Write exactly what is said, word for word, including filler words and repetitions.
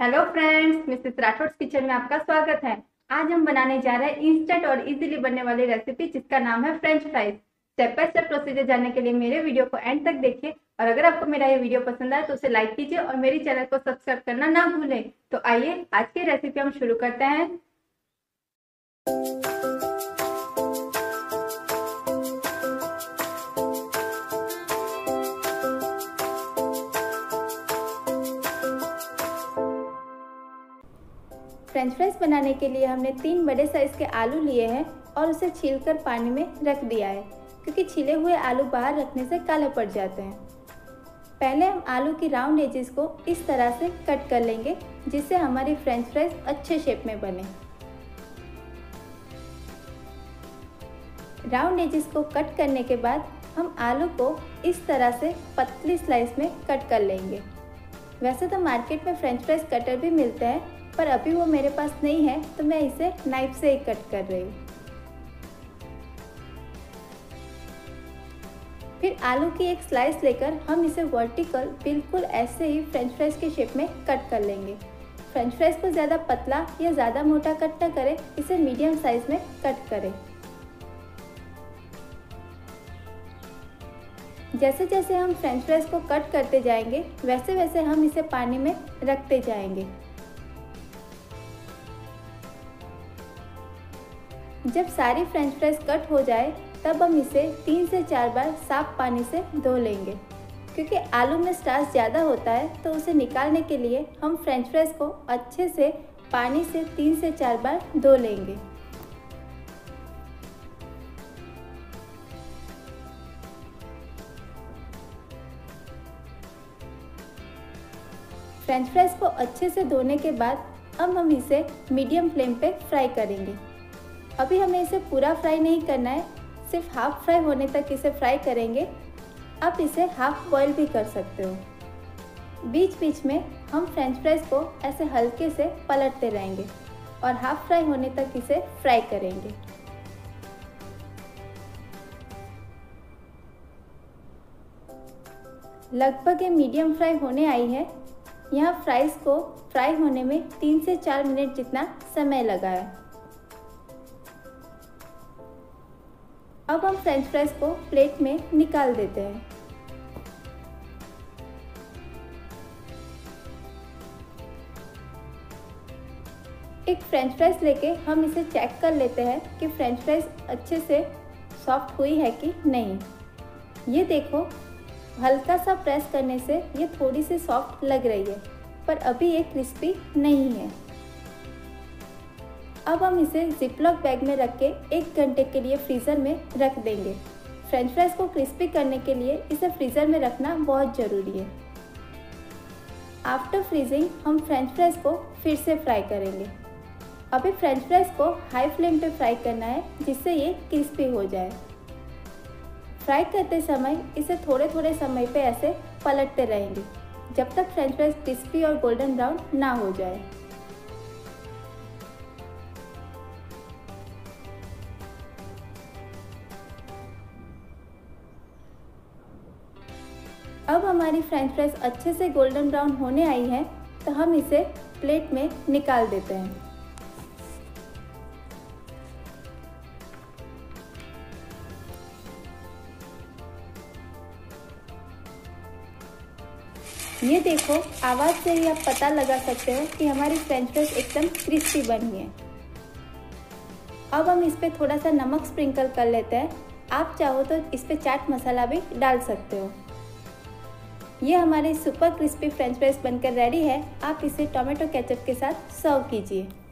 Hello friends, Mrs Rathore's kitchen में आपका स्वागत है। आज हम बनाने जा रहे हैं इंस्टेंट और इजीली बनने वाली रेसिपी जिसका नाम है French fries. Step by step procedure जानने के लिए मेरे वीडियो को एंड तक देखिए और अगर आपको मेरा ये वीडियो पसंद आए तो उसे लाइक कीजिए और मेरे चैनल को सब्सक्राइब करना ना भूलें। तो आइए आज की रेसिपी हम शुरू करते हैं। फ्रेंच फ्राइज बनाने के लिए हमने तीन बड़े साइज़ के आलू लिए हैं और उसे छीलकर पानी में रख दिया है, क्योंकि छीले हुए आलू बाहर रखने से काले पड़ जाते हैं। पहले हम आलू की राउंड एजेस को इस तरह से कट कर लेंगे जिससे हमारी फ्रेंच फ्राइज अच्छे शेप में बने। राउंड एजेस को कट करने के बाद हम आलू को इस तरह से पतली स्लाइस में कट कर लेंगे। वैसे तो मार्केट में फ्रेंच फ्राइज कटर भी मिलते हैं, पर अभी वो मेरे पास नहीं है तो मैं इसे नाइफ से ही कट कर रही हूँ। फिर आलू की एक स्लाइस लेकर हम इसे वर्टिकल बिल्कुल ऐसे ही फ्रेंच फ्राइज के शेप में कट कर लेंगे। फ्रेंच फ्राइज को ज़्यादा पतला या ज़्यादा मोटा कट न करें, इसे मीडियम साइज में कट करें। जैसे जैसे हम फ्रेंच फ्राइज को कट करते जाएंगे वैसे वैसे हम इसे पानी में रखते जाएंगे। जब सारी फ्रेंच फ्राइज कट हो जाए तब हम इसे तीन से चार बार साफ पानी से धो लेंगे, क्योंकि आलू में स्टार्च ज़्यादा होता है तो उसे निकालने के लिए हम फ्रेंच फ्राइज को अच्छे से पानी से तीन से चार बार धो लेंगे। फ्रेंच फ्राइज को अच्छे से धोने के बाद अब हम इसे मीडियम फ्लेम पे फ्राई करेंगे। अभी हमें इसे पूरा फ्राई नहीं करना है, सिर्फ हाफ फ्राई होने तक इसे फ्राई करेंगे। आप इसे हाफ बॉयल भी कर सकते हो। बीच बीच में हम फ्रेंच फ्राइज को ऐसे हल्के से पलटते रहेंगे और हाफ फ्राई होने तक इसे फ्राई करेंगे। लगभग ये मीडियम फ्राई होने आई है। यहाँ फ्राइज को फ्राई होने में तीन से चार मिनट जितना समय लगा है। अब हम फ्रेंच फ्राइज को प्लेट में निकाल देते हैं। एक फ्रेंच फ्राइज लेके हम इसे चेक कर लेते हैं कि फ्रेंच फ्राइज अच्छे से सॉफ्ट हुई है कि नहीं। ये देखो, हल्का सा प्रेस करने से ये थोड़ी सी सॉफ्ट लग रही है, पर अभी ये क्रिस्पी नहीं है। अब हम इसे जिपलॉक बैग में रख के एक घंटे के लिए फ्रीज़र में रख देंगे। फ्रेंच फ्राइज को क्रिस्पी करने के लिए इसे फ्रीज़र में रखना बहुत ज़रूरी है। आफ्टर फ्रीजिंग हम फ्रेंच फ्राइज को फिर से फ्राई करेंगे। अभी फ्रेंच फ्राइज को हाई फ्लेम पे फ्राई करना है जिससे ये क्रिस्पी हो जाए। फ्राई करते समय इसे थोड़े थोड़े समय पे ऐसे पलटते रहेंगे जब तक फ्रेंच फ्राइज क्रिस्पी और गोल्डन ब्राउन ना हो जाए। अब हमारी फ्रेंच फ्राइज अच्छे से गोल्डन ब्राउन होने आई है तो हम इसे प्लेट में निकाल देते हैं। ये देखो, आवाज़ से ही आप पता लगा सकते हो कि हमारी फ्रेंच फ्राइज एकदम क्रिस्पी बनी है। अब हम इस पे थोड़ा सा नमक स्प्रिंकल कर लेते हैं। आप चाहो तो इस पे चाट मसाला भी डाल सकते हो। ये हमारे सुपर क्रिस्पी फ्रेंच फ्राइज बनकर रेडी है। आप इसे टोमेटो केचप के साथ सर्व कीजिए।